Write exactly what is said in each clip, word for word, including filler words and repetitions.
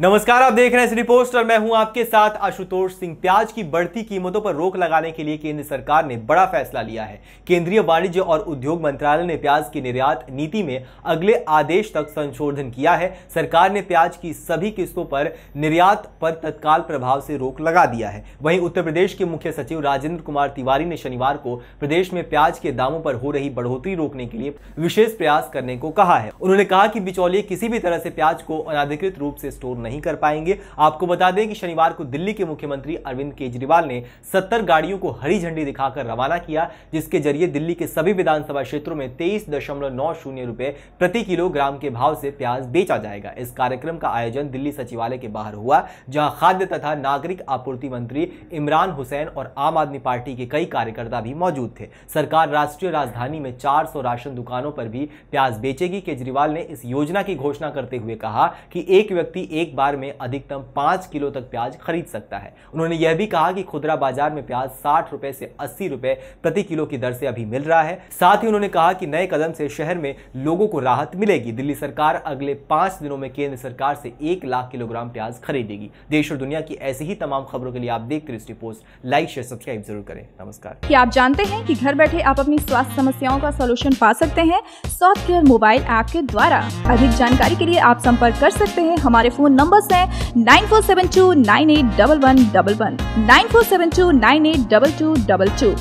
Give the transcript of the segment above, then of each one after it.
नमस्कार, आप देख रहे हैं इस रिपोर्ट और मैं हूं आपके साथ आशुतोष सिंह। प्याज की बढ़ती कीमतों पर रोक लगाने के लिए केंद्र सरकार ने बड़ा फैसला लिया है। केंद्रीय वाणिज्य और उद्योग मंत्रालय ने प्याज की निर्यात नीति में अगले आदेश तक संशोधन किया है। सरकार ने प्याज की सभी किस्तों पर निर्यात पर तत्काल प्रभाव से रोक लगा दिया है। वहीं उत्तर प्रदेश के मुख्य सचिव राजेंद्र कुमार तिवारी ने शनिवार को प्रदेश में प्याज के दामों पर हो रही बढ़ोतरी रोकने के लिए विशेष प्रयास करने को कहा है। उन्होंने कहा कि बिचौलिए किसी भी तरह से प्याज को अनाधिकृत रूप से स्टोर नहीं कर पाएंगे। आपको बता दें कि शनिवार को दिल्ली के मुख्यमंत्री अरविंद केजरीवाल ने सत्तर गाड़ियों को हरी झंडी दिखाकर रवाना किया, जिसके जरिए दिल्ली के सभी विधानसभा क्षेत्रों में तेईस दशमलव नौ शून्य रुपए प्रति किलोग्राम के भाव से प्याज बेचा जाएगा। इस कार्यक्रम का आयोजन दिल्ली सचिवालय के बाहर हुआ, जहां खाद्य तथा नागरिक आपूर्ति मंत्री इमरान हुसैन और आम आदमी पार्टी के कई कार्यकर्ता भी मौजूद थे। सरकार राष्ट्रीय राजधानी में चार सौ राशन दुकानों पर भी प्याज बेचेगी। केजरीवाल ने इस योजना की घोषणा करते हुए कहा कि एक व्यक्ति एक बार में अधिकतम पांच किलो तक प्याज खरीद सकता है। उन्होंने यह भी कहा कि खुदरा बाजार में प्याज साठ रुपए से अस्सी रुपए प्रति किलो की दर से अभी मिल रहा है। साथ ही उन्होंने कहा कि नए कदम से शहर में लोगों को राहत मिलेगी। दिल्ली सरकार अगले पांच दिनों में केंद्र सरकार से एक लाख किलोग्राम प्याज खरीदेगी। देश और दुनिया की ऐसी ही तमाम खबरों के लिए आप देखते रहिए रिपोर्ट। लाइक शेयर सब्सक्राइब जरूर करें। नमस्कार। क्या आप जानते हैं कि घर बैठे आप अपनी स्वास्थ्य समस्याओं का सोल्यूशन पा सकते हैं सॉफ्टकेयर मोबाइल ऐप के द्वारा? अधिक जानकारी के लिए आप संपर्क कर सकते हैं। हमारे फोन नंबर्स हैं nine four seven two nine eight one one one one, nine four seven two nine eight two two two.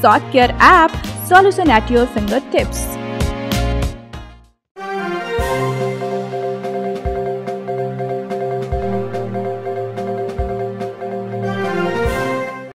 सॉककेयर app, solution at your finger tips.